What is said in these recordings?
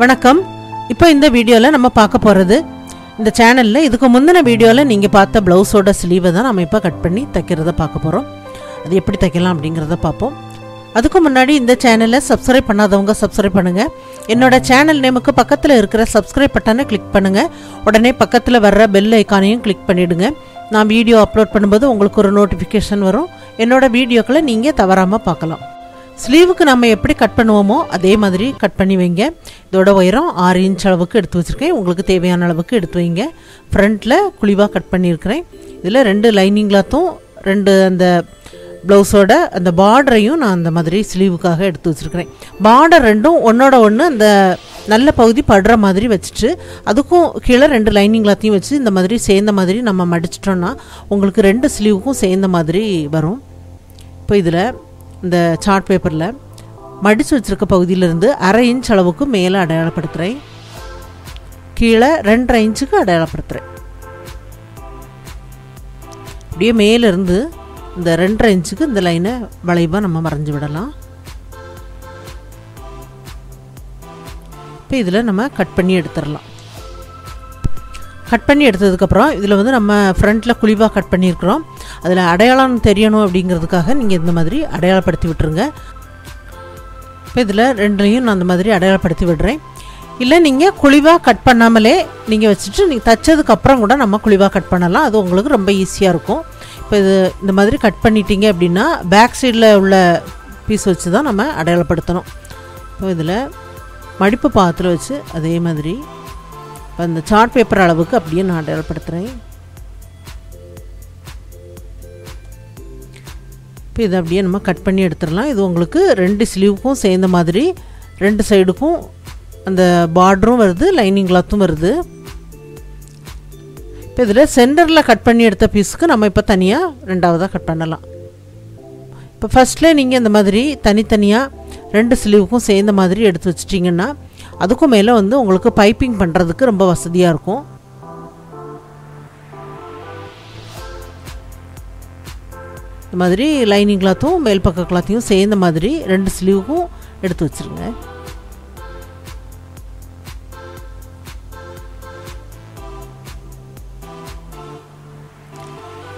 வணக்கம். இப்போ இந்த வீடியோவில் நம்ம பார்க்க போகிறது, இந்த சேனலில் இதுக்கு முந்தின வீடியோவில் நீங்கள் பார்த்த ப்ளவுஸோட ஸ்லீவை தான் நம்ம இப்போ கட் பண்ணி தைக்கிறத பார்க்க போகிறோம். அது எப்படி தைக்கலாம் அப்படிங்கிறத பார்ப்போம். அதுக்கு முன்னாடி இந்த சேனலை சப்ஸ்கிரைப் பண்ணாதவங்க சப்ஸ்கிரைப் பண்ணுங்கள். என்னோடய சேனல் நேமுக்கு பக்கத்தில் இருக்கிற சப்ஸ்கிரைப் பட்டனை கிளிக் பண்ணுங்கள். உடனே பக்கத்தில் வர்ற பெல் ஐக்கானையும் கிளிக் பண்ணிவிடுங்க. நான் வீடியோ அப்லோட் பண்ணும்போது உங்களுக்கு ஒரு நோட்டிஃபிகேஷன் வரும். என்னோடய வீடியோக்களை நீங்கள் தவறாமல் பார்க்கலாம். ஸ்லீவுக்கு நம்ம எப்படி கட் பண்ணுவோமோ அதே மாதிரி கட் பண்ணி வைங்க. இதோட உயரம் 6 இன்ச் அளவுக்கு எடுத்து வச்சுருக்கேன். உங்களுக்கு தேவையான அளவுக்கு எடுத்து வைங்க. ஃப்ரண்ட்டில் குழிவாக கட் பண்ணியிருக்கிறேன். இதில் 2 லைனிங் கிளாத்தும் 2 அந்த ப்ளவுஸோட அந்த பார்டரையும் நான் அந்த மாதிரி ஸ்லீவுக்காக எடுத்து வச்சுருக்கிறேன். பார்டர் 2ம் ஒன்றோட ஒன்று அந்த நல்ல பகுதி படுற மாதிரி வச்சுட்டு அதுக்கும் கீழே 2 லைனிங் கிளாத்தையும் வச்சு இந்த மாதிரி சேர்ந்த மாதிரி நம்ம மடிச்சிட்டோன்னா உங்களுக்கு 2 ஸ்லீவுக்கும் சேர்ந்த மாதிரி வரும். இப்போ இதில் இந்த சார்ட் பேப்பரில் மடித்து வச்சுருக்க பகுதியிலேருந்து 1/2 இன்ச் அளவுக்கு மேலே அடையாளப்படுத்துகிறேன். கீழே 2.5 இன்ச்சுக்கு அடையாளப்படுத்துகிறேன். அப்படியே மேலேருந்து இந்த 2.5 இன்ச்சுக்கு இந்த லைனை வளைவாக நம்ம மறைஞ்சு விடலாம். இப்போ இதில் நம்ம கட் பண்ணி எடுத்துடலாம். கட் பண்ணி எடுத்ததுக்கப்புறம் இதில் வந்து நம்ம ஃப்ரண்ட்டில் குழிவாக கட் பண்ணியிருக்கிறோம். அதில் அடையாளம் தெரியணும் அப்படிங்கிறதுக்காக நீங்கள் இந்த மாதிரி அடையாளப்படுத்தி விட்டுருங்க. இப்போ இதில் 2லையும் நான் அந்த மாதிரி அடையாளப்படுத்தி விடுறேன். இல்லை நீங்கள் குழிவாக கட் பண்ணாமலே நீங்கள் வச்சுட்டு நீங்கள் தைச்சதுக்கப்புறம் கூட நம்ம குழிவாக கட் பண்ணலாம். அது உங்களுக்கு ரொம்ப ஈஸியாக இருக்கும். இப்போ இது இந்த மாதிரி கட் பண்ணிட்டீங்க அப்படின்னா பேக் சைடில் உள்ள பீஸ் வச்சு தான் நம்ம அடையாளப்படுத்தணும். இப்போ இதில் மடிப்பு பாகத்தில் வச்சு அதே மாதிரி அந்த சார்ட் பேப்பர் அளவுக்கு அப்படியே நான் அடையாளப்படுத்துகிறேன். இப்போ இதை அப்படியே நம்ம கட் பண்ணி எடுத்துடலாம். இது உங்களுக்கு 2 ஸ்லீவுக்கும் சேர்ந்த மாதிரி 2 சைடுக்கும் அந்த பார்டரும் வருது, லைனிங் கிளாத்தும் வருது. இப்போ இதில் சென்டரில் கட் பண்ணி எடுத்த பீஸுக்கு நம்ம இப்போ தனியாக 2ஆவதாக கட் பண்ணலாம். இப்போ ஃபஸ்ட்டில் நீங்கள் இந்த மாதிரி தனித்தனியாக 2 ஸ்லீவுக்கும் சேர்ந்த மாதிரி எடுத்து வச்சிட்டிங்கன்னா அதுக்கும் மேலே வந்து உங்களுக்கு பைப்பிங் பண்ணுறதுக்கு ரொம்ப வசதியாக இருக்கும். இந்த மாதிரி லைனிங் கிளாத்தும் மேல் பக்க கிளாத்தையும் சேர்ந்த மாதிரி 2 ஸ்லீவுக்கும் எடுத்து வச்சுருங்க.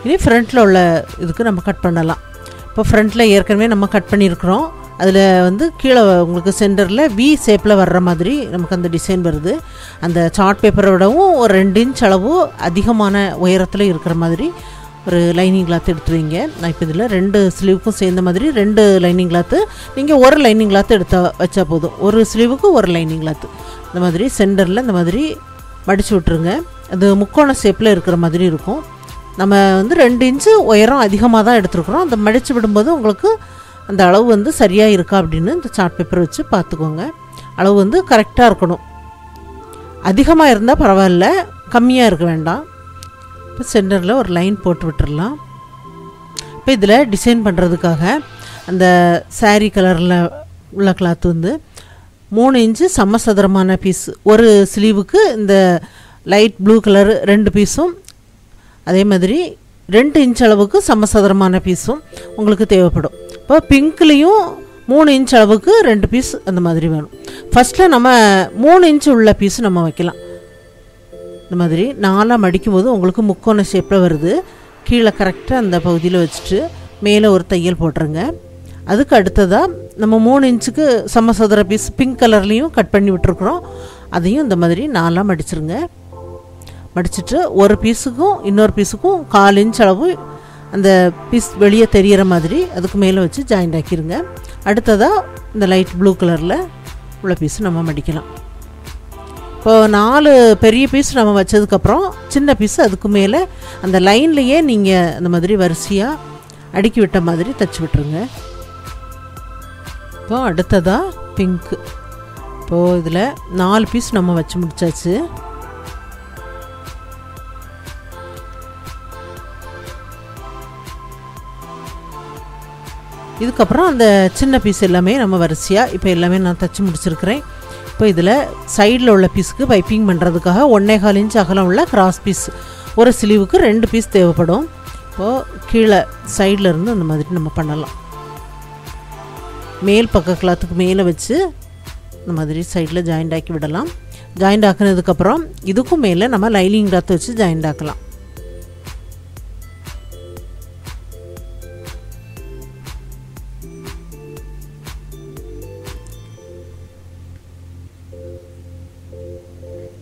இனி ஃப்ரண்ட்டில் உள்ள இதுக்கு நம்ம கட் பண்ணலாம். இப்போ ஃப்ரண்ட்டில் ஏற்கனவே நம்ம கட் பண்ணியிருக்கிறோம். அதில் வந்து கீழே உங்களுக்கு சென்டரில் வி ஷேப்பில் வர்ற மாதிரி நமக்கு அந்த டிசைன் வருது. அந்த சார்ட் பேப்பரை விடவும் ஒரு 2 இன்ச் அளவு அதிகமான உயரத்தில் இருக்கிற மாதிரி ஒரு லைனிங் கிளாத் எடுத்து வைங்க. நான் இப்போ இதில் 2 ஸ்லீவுக்கும் சேர்ந்த மாதிரி 2 லைனிங் கிளாத்து நீங்கள் ஒரு லைனிங் கிளாத்து வச்சா போதும். 1 ஸ்லீவுக்கு 1 லைனிங் கிளாத்து இந்த மாதிரி சென்டரில் இந்த மாதிரி மடித்து விட்ருங்க. அது முக்கோண ஷேப்பில் இருக்கிற மாதிரி இருக்கும். நம்ம வந்து 2 இன்ச்சு உயரம் அதிகமாக தான் எடுத்துருக்குறோம். அந்த மடித்து விடும்போது உங்களுக்கு அந்த அளவு வந்து சரியாக இருக்கா அப்படின்னு இந்த சார்ட் பேப்பர் வச்சு பார்த்துக்கோங்க. அளவு வந்து கரெக்டாக இருக்கணும். அதிகமாக இருந்தால் பரவாயில்ல, கம்மியாக இருக்க வேண்டாம். இப்போ சென்டரில் ஒரு லைன் போட்டு விட்டுடலாம். இப்போ இதில் டிசைன் பண்ணுறதுக்காக அந்த சாரீ கலரில் உள்ள கிளாத் வந்து 3 இன்ச்சு சமசதுரமான பீஸ் 1 ஸ்லீவுக்கு இந்த லைட் ப்ளூ கலர் 2 பீஸும் அதே மாதிரி 2 இன்ச் அளவுக்கு சமசதுரமான பீஸும் உங்களுக்கு தேவைப்படும். இப்போ பிங்க்லேயும் 3 இன்ச் அளவுக்கு 2 பீஸ் அந்த மாதிரி வேணும். ஃபஸ்ட்டில் நம்ம 3 இன்ச் உள்ள பீஸ் நம்ம வைக்கலாம். இந்த மாதிரி 4ஆக மடிக்கும் போது உங்களுக்கு முக்கோண ஷேப்பில் வருது. கீழே கரெக்டாக அந்த பகுதியில் வச்சுட்டு மேலே ஒரு தையல் போட்டுருங்க. அதுக்கு அடுத்ததாக நம்ம 3 இன்ச்சுக்கு சமசதுர பீஸ் பிங்க் கலர்லேயும் கட் பண்ணி விட்டுருக்குறோம். அதையும் இந்த மாதிரி 4ஆக மடிச்சிருங்க. மடிச்சுட்டு ஒரு பீஸுக்கும் இன்னொரு பீஸுக்கும் 4 இன்ச் அளவு அந்த பீஸ் வெளியே தெரிகிற மாதிரி அதுக்கு மேலே வச்சு ஜாயிண்ட் ஆக்கிடுங்க. அடுத்ததாக இந்த லைட் ப்ளூ கலரில் உள்ள பீஸ் நம்ம மடிக்கலாம். இப்போது 4 பெரிய பீஸ் நம்ம வச்சதுக்கப்புறம் சின்ன பீஸ் அதுக்கு மேலே அந்த லைன்லேயே நீங்கள் அந்த மாதிரி வரிசையாக அடுக்கி விட்ட மாதிரி தைச்சி விட்டுருங்க. இப்போது அடுத்ததாக பிங்க்கு. இப்போது இதில் 4 பீஸ் நம்ம வச்சு முடிச்சாச்சு. இதுக்கப்புறம் அந்த சின்ன பீஸ் எல்லாமே நம்ம வரிசையாக இப்போ எல்லாமே நான் தைச்சி முடிச்சிருக்கிறேன். இப்போ இதில் சைடில் உள்ள பீஸுக்கு பைப்பிங் பண்ணுறதுக்காக 1.25 இன்ச் அகலம் உள்ள கிராஸ் பீஸ் 1 ஸ்லீவுக்கு 2 பீஸ் தேவைப்படும். இப்போது கீழே சைடில் இருந்து அந்த மாதிரி நம்ம பண்ணலாம். மேல் பக்க கிளாத்துக்கு மேலே வச்சு நம்ம இந்த சைடில் ஜாயிண்ட் ஆக்கி விடலாம். ஜாயிண்ட் ஆக்கினதுக்கு அப்புறம் இதுக்கும் மேலே நம்ம லைனிங் கிளாத் வச்சு ஜாயிண்ட் ஆக்கலாம்.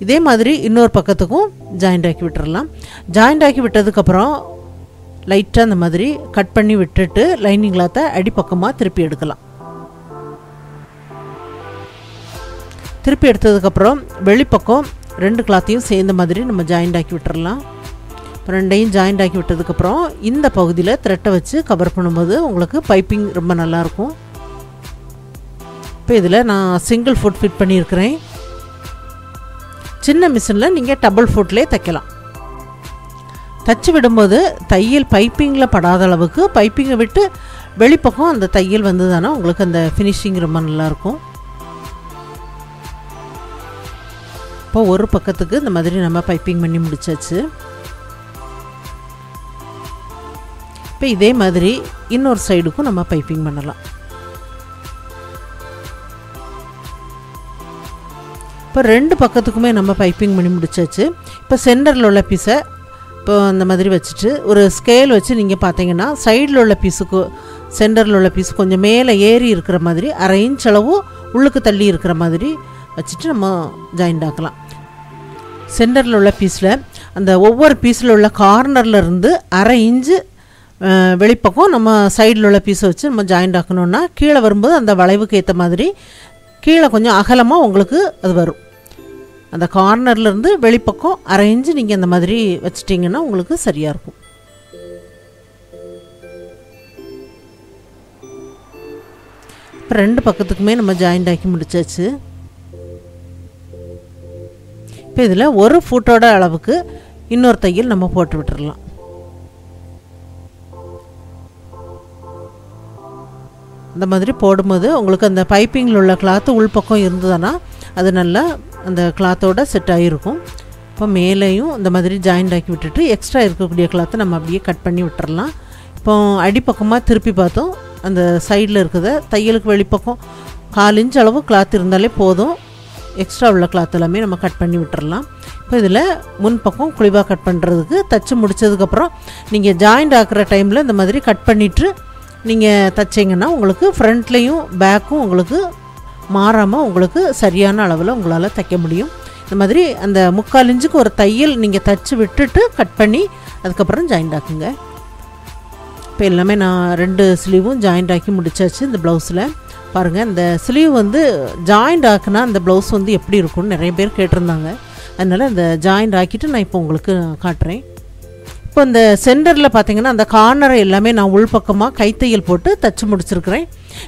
இதே மாதிரி இன்னொரு பக்கத்துக்கும் ஜாயிண்ட் ஆக்கி விட்டுறலாம். ஜாயிண்ட் ஆக்கி விட்டதுக்கப்புறம் லைட்டாக அந்த மாதிரி கட் பண்ணி விட்டுட்டு லைனிங் கிளாத்தை அடிப்பக்கமாக திருப்பி எடுக்கலாம். திருப்பி எடுத்ததுக்கப்புறம் வெளிப்பக்கம் ரெண்டு கிளாத்தையும் சேர்ந்த மாதிரி நம்ம ஜாயிண்ட் ஆக்கி விட்டுறலாம். ரெண்டையும் ஜாயிண்ட் ஆக்கி விட்டதுக்கப்புறம் இந்த பகுதியில் த்ரெட்டை வச்சு கவர் பண்ணும்போது உங்களுக்கு பைப்பிங் ரொம்ப நல்லாயிருக்கும். இப்போ இதில் நான் சிங்கிள் ஃபுட் ஃபிட் பண்ணியிருக்கிறேன். சின்ன மிஷினில் நீங்கள் டபுள் ஃபுட்லேயே தைக்கலாம். தச்சு விடும்போது தையல் பைப்பிங்கில் படாத அளவுக்கு பைப்பிங்கை விட்டு வெளிப்பக்கம் அந்த தையல் வந்ததுனா உங்களுக்கு அந்த ஃபினிஷிங் ரொம்ப நல்லாயிருக்கும். இப்போ ஒரு பக்கத்துக்கு இந்த மாதிரி நம்ம பைப்பிங் பண்ணி முடிச்சாச்சு. இப்போ இதே மாதிரி இன்னொரு சைடுக்கும் நம்ம பைப்பிங் பண்ணலாம். இப்போ ரெண்டு பக்கத்துக்குமே நம்ம பைப்பிங் பண்ணி முடிச்சாச்சு. இப்போ சென்டரில் உள்ள பீஸை இப்போ அந்த மாதிரி வச்சுட்டு ஒரு ஸ்கேல் வச்சு நீங்கள் பார்த்தீங்கன்னா சைடில் உள்ள பீஸுக்கு சென்டரில் உள்ள பீஸ் கொஞ்சம் மேலே ஏறி இருக்கிற மாதிரி அரை இன்ச் அளவு உள்ளுக்கு தள்ளி இருக்கிற மாதிரி வச்சுட்டு நம்ம ஜாயிண்ட் ஆக்கலாம். சென்டரில் உள்ள பீஸில் அந்த ஒவ்வொரு பீஸில் உள்ள கார்னரில் இருந்து அரை இன்ச்சு வெளிப்பக்கம் நம்ம சைடில் உள்ள பீஸை வச்சு நம்ம ஜாயிண்ட் ஆக்கணுன்னா கீழே வரும்போது அந்த வளைவுக்கு ஏற்ற மாதிரி கீழே கொஞ்சம் அகலமாக உங்களுக்கு அது வரும். அந்த கார்னர்லேருந்து வெளிப்பக்கம் அரை இன்ச்சு நீங்கள் அந்த மாதிரி வச்சிட்டிங்கன்னா உங்களுக்கு சரியாக இருக்கும். இப்போ ரெண்டு பக்கத்துக்குமே நம்ம ஜாயிண்ட் ஆக்கி முடிச்சாச்சு. இப்போ இதில் ஒரு ஃபுட்டோட அளவுக்கு இன்னொரு தையல் நம்ம போட்டு விட்டுடலாம். அந்த மாதிரி போடும்போது உங்களுக்கு அந்த பைப்பிங்கில் உள்ள கிளாத்து உள்பக்கம் இருந்ததுன்னா அது நல்லா அந்த கிளாத்தோட செட் ஆகிருக்கும். இப்போ மேலேயும் இந்த மாதிரி ஜாயிண்ட் ஆக்கி விட்டுட்டு எக்ஸ்ட்ரா இருக்கக்கூடிய கிளாத்தை நம்ம அப்படியே கட் பண்ணி விட்டுறலாம். இப்போ அடிப்பக்கமாக திருப்பி பார்த்தோம் அந்த சைடில் இருக்கிறத தையலுக்கு வெளிப்பக்கம் 4 இன்ச் அளவு கிளாத் இருந்தாலே போதும். எக்ஸ்ட்ரா உள்ள கிளாத் எல்லாமே நம்ம கட் பண்ணி விட்டுறலாம். இப்போ இதில் முன்பக்கம் குழிவாக கட் பண்ணுறதுக்கு தச்சு முடித்ததுக்கப்புறம் நீங்கள் ஜாயிண்ட் ஆக்குற டைமில் இந்த மாதிரி கட் பண்ணிவிட்டு நீங்கள் தைச்சிங்கன்னா உங்களுக்கு ஃப்ரண்ட்லேயும் பேக்கும் உங்களுக்கு மாறாமல் உங்களுக்கு சரியான அளவில் உங்களால் தைக்க முடியும். இந்த மாதிரி அந்த 3/4 இன்ச்சுக்கு ஒரு தையல் நீங்கள் தச்சு விட்டுட்டு கட் பண்ணி அதுக்கப்புறம் ஜாயிண்ட் ஆக்குங்க. இப்போ எல்லாமே நான் 2 ஸ்லீவும் ஜாயிண்ட் ஆக்கி முடிச்சாச்சு. இந்த ப்ளவுஸில் பாருங்கள் இந்த ஸ்லீவ் வந்து ஜாயிண்ட் ஆக்குனா அந்த ப்ளவுஸ் வந்து எப்படி இருக்கும்னு நிறைய பேர் கேட்டிருந்தாங்க. அதனால் அந்த ஜாயிண்ட் ஆக்கிட்டு நான் இப்போ உங்களுக்கு காட்டுறேன். இப்போ இந்த சென்டரில் பார்த்திங்கன்னா அந்த கார்னரை எல்லாமே நான் உள்பக்கமாக கைத்தையல் போட்டு தச்சு முடிச்சிருக்கிறேன்.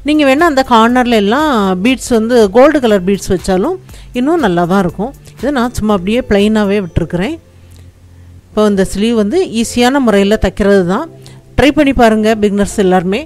நீங்கள் வேணால் அந்த கார்னரில் எல்லாம் பீட்ஸ் வந்து கோல்டு கலர் பீட்ஸ் வச்சாலும் இன்னும் நல்லா தான் இருக்கும். இதை நான் சும்மா அப்படியே ப்ளைனாகவே விட்டுருக்குறேன். இப்போ இந்த ஸ்லீவ் வந்து ஈஸியான முறையில் தைக்கிறது தான். ட்ரை பண்ணி பாருங்கள் பிகினர்ஸ் எல்லாருமே.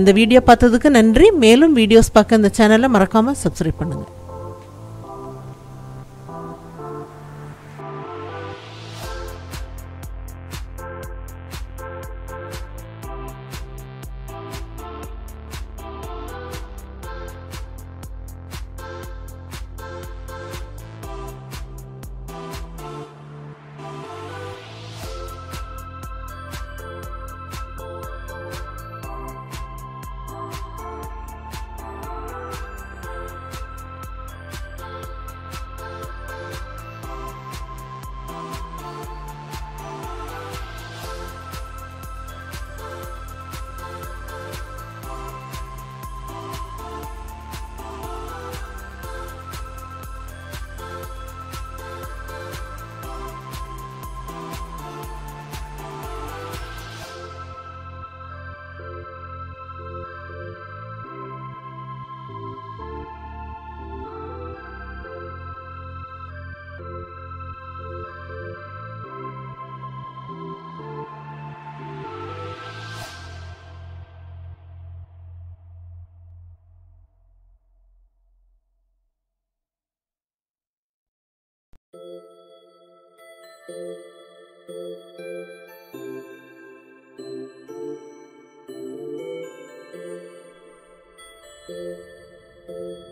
இந்த வீடியோ பார்த்ததுக்கு நன்றி. மேலும் வீடியோஸ் பார்க்க இந்த சேனலை மறக்காமல் சப்ஸ்கிரைப் பண்ணுங்கள்.